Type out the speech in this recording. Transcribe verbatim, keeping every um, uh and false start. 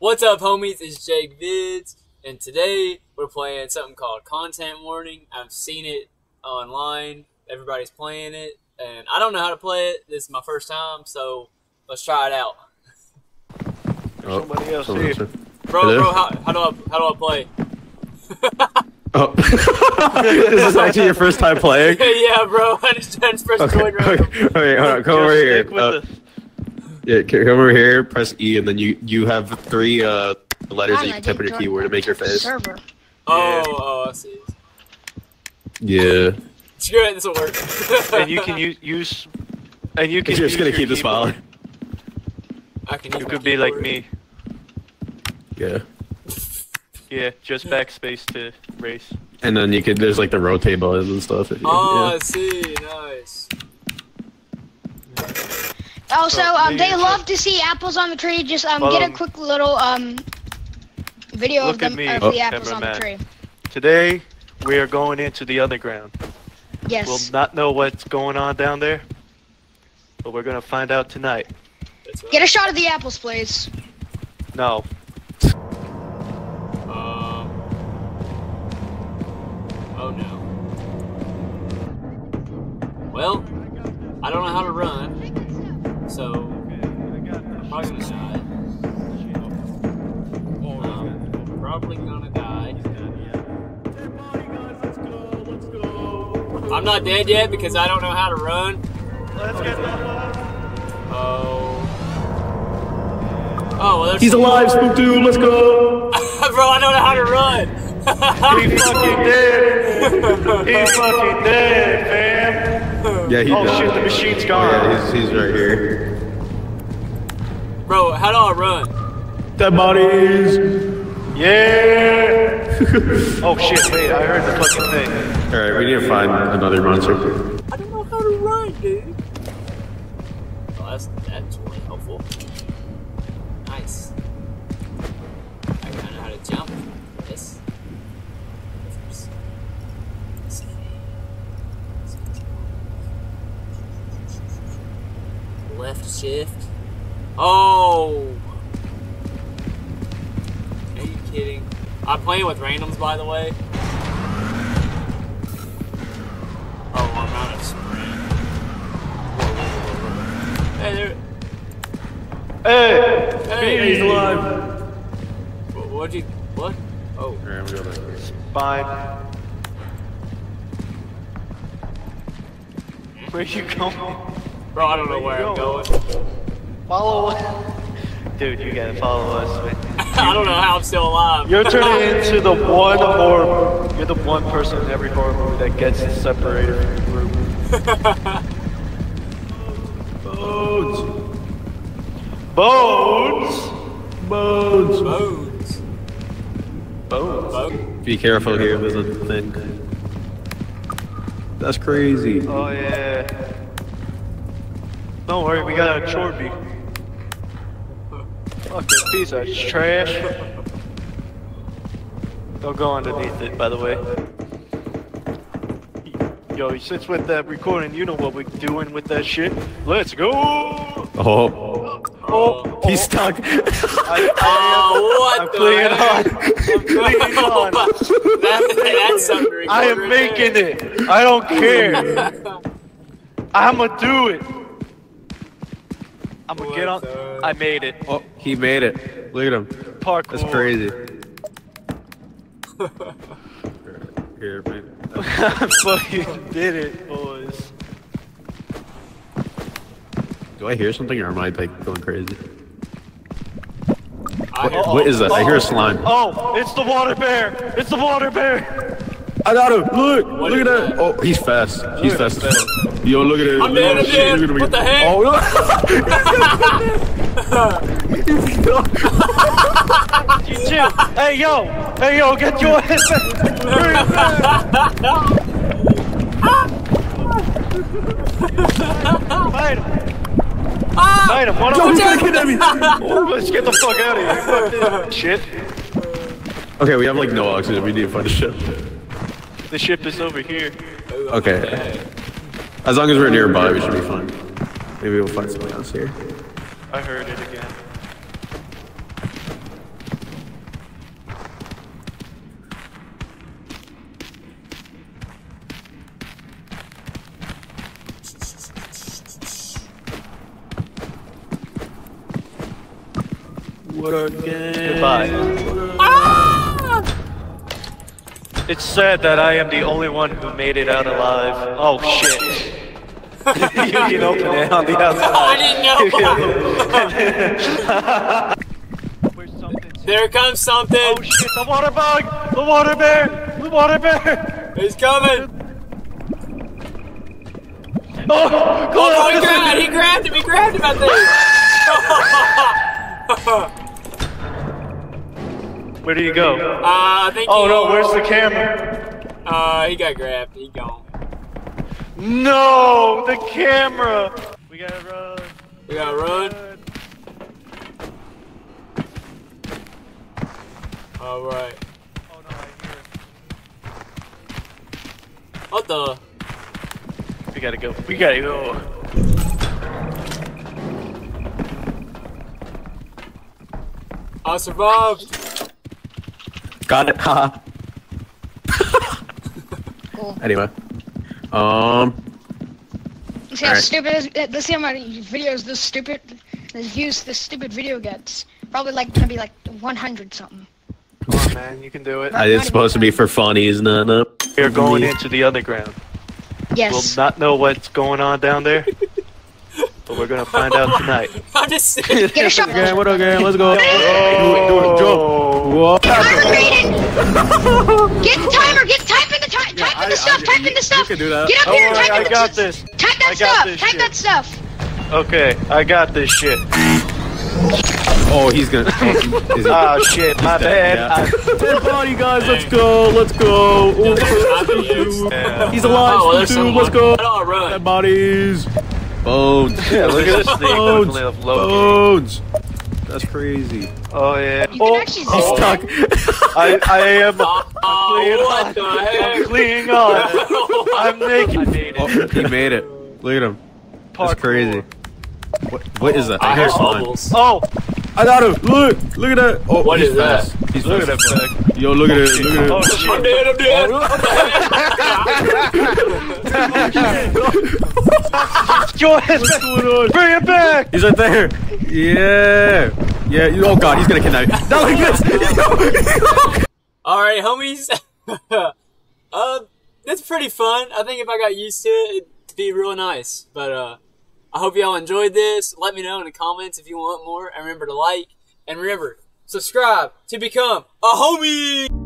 What's up, homies? It's Jake Vids, and today we're playing something called Content Warning. I've seen it online. Everybody's playing it, and I don't know how to play it. This is my first time, so let's try it out. Oh, somebody else here. Bro, Hello? bro, how, how, do I, how do I play? Oh. Is this actually your first time playing? Yeah, bro. I just pressed join right now. Okay, hold on. Come over here. Uh, Yeah, come over here, press E, and then you, you have three uh, letters Hi, that you can type on your keyboard to make your face. Server. Oh, yeah. oh, I see. Yeah. Screw it, this will work. And you can use, use and you can You're use just gonna your keep your this smaller. I can use You could be like me. Yeah. Yeah, just backspace to race. And then you could, there's like the rotate buttons and stuff. Oh, yeah. I see, nice. Also, um, they love to see apples on the tree. Just um, get a quick little um video of them of the apples on the tree. Today, we are going into the underground. Yes. We'll not know what's going on down there, but we're gonna find out tonight. Get a shot of the apples, please. No. Um. Oh no. Well, I don't know how to run. So, I'm probably gonna die. Um, probably gonna die. I'm not dead yet because I don't know how to run. Let's get Oh. Oh, well, there's He's alive, Spook Dude, let's go! Bro, I don't know how to run! He's fucking dead! He's fucking dead, man! Yeah, he oh died. Shoot, the machine's gone. Oh, yeah, he's, he's right here. Bro, how do I run? Dead bodies! Yeah! Oh shit, wait, I heard the fucking thing. Alright, we need to find another monster. I don't know how to run, dude. Well, that's, that's really helpful. Nice. I kinda know how to jump. Yes. Left shift. Oh! Are you kidding? I'm playing with randoms, by the way. Oh, I'm out of sprint. Hey, there. Hey! Hey! He's alive! What, what'd you. What? Oh. Alright, we go back here. Spine. Where you going? Bro, I don't know where, where I'm going. going. Follow us. Dude, you gotta follow us, man. I don't know how I'm still alive. You're turning into the one horror You're the one person in every horror movie that gets separated from the group. Bones. Bones. Bones. Bones. Bones. Be careful here, there's a thing. That's crazy. Oh, yeah. Don't worry, we got a Chorby. Fucking piece of trash. Don't go underneath it, by the way. Yo, since with that recording, you know what we're doing with that shit. Let's go! Oh. Oh. oh. He's stuck. I, I, oh, what the I'm playing on. I'm playing on. That's, that's I am making there. it. I don't care. I'ma do it. I'm gonna get on. Up? I made it. Oh, he made it. Look at him. Parkour. That's crazy. Here, man. I fucking did it, boys. Do I hear something or am I like going crazy? I what, oh, what is that? Oh, I hear a slime. Oh, it's the water bear. It's the water bear. I got him. Look. What look at that? that. Oh, he's fast. He's fast. Yo, look at it. I'm dead, I'm dead. What the heck? Oh, no. He's gone. He's gone. Hey, yo. Hey, yo, get your ass. Fight him. Fight him. One of them. Let's get the fuck out of here. Fuck this shit. Okay, we have like no oxygen. We need to find a ship. The ship is over here. Okay. As long as we're nearby, we should be fine. Maybe we'll find something else here. I heard it again. Goodbye. Ah! It's sad that I am the only one who made it out alive. Oh shit. You can open it on the outside. I didn't know. There comes something. Oh shit, the water bug! The water bear! The water bear! He's coming! Oh, oh, oh my god, he grabbed him! He grabbed him at the Where do you go? Uh, I think Oh no, where's the camera? Uh, he got grabbed. He gone. No, the camera. We gotta run. We gotta run. All right. Oh no, I hear it. What the? We gotta go. We gotta go. I survived. Got it, huh? Anyway. Um. See how right. stupid is, uh, see how many videos this stupid, the views this stupid video gets. Probably like gonna be like one hundred something. Come on, man, you can do it. It's supposed to be for fun, isn't it? No. We're going into the underground. Yes. We'll not know what's going on down there, but we're gonna find out tonight. I'm just get a shot. Okay, what okay? Let's go. Oh. Whoa. Get the timer. Get timer. Yeah, type I, in the stuff, I, type you, in the stuff! Get up oh, here and right, type I in the got this. Type that stuff! Type shit. that stuff! Okay, I got this shit. Oh, he's gonna. Oh, oh shit, my bad. Yeah. Come on, you guys, let's go, let's go. Oh, he's alive, oh, too, someone. let's go. Right. That body's. Bones. Yeah, look at this thing. Bones. Bones. That's crazy. Oh yeah. You oh, can actually oh. He's stuck. I, I am oh, clinging on. I'm naked. Oh, he made it. Look at him. Parkour. That's crazy. What What is that? I, I hear someone. Oh! I got him! Look! Look at that! Oh, what is fast. that? He's look at that Yo, look at it, look at it. Oh, shit. I'm dead, I'm dead! What's going on? Bring it back! He's right there! Yeah! Yeah, oh god, he's gonna kidnap me. Not like this! Alright, homies. uh, that's pretty fun. I think if I got used to it, it'd be real nice. But, uh, I hope y'all enjoyed this. Let me know in the comments if you want more. And remember to like. And remember, subscribe to become a homie!